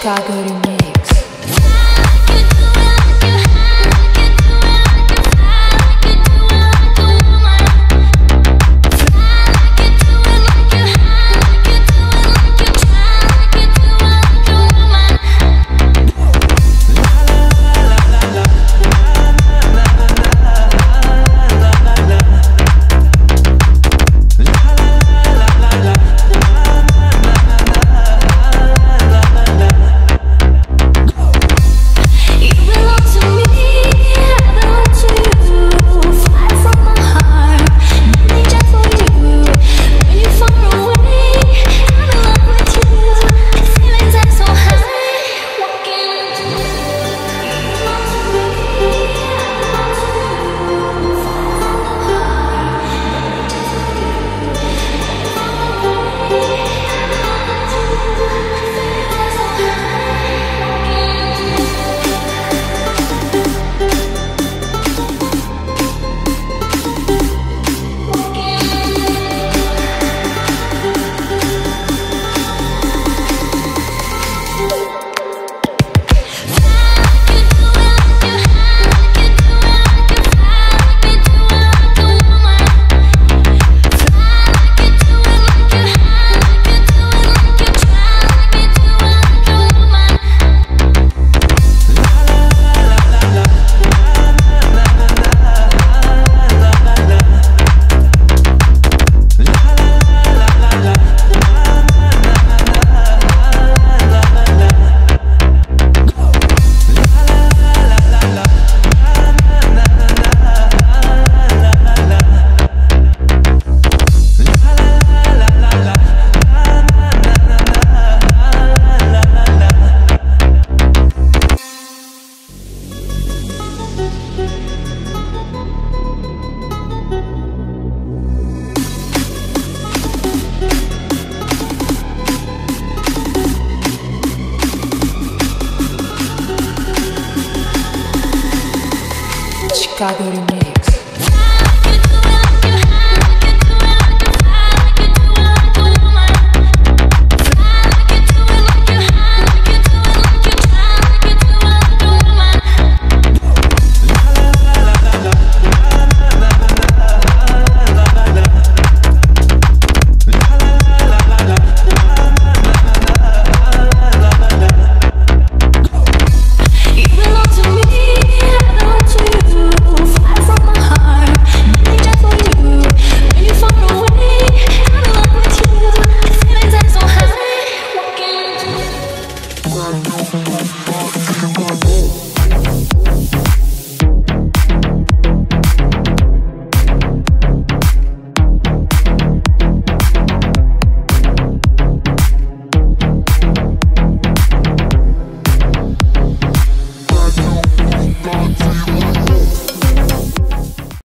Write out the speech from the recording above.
Calgary Mix. Chicago Remix. Come on,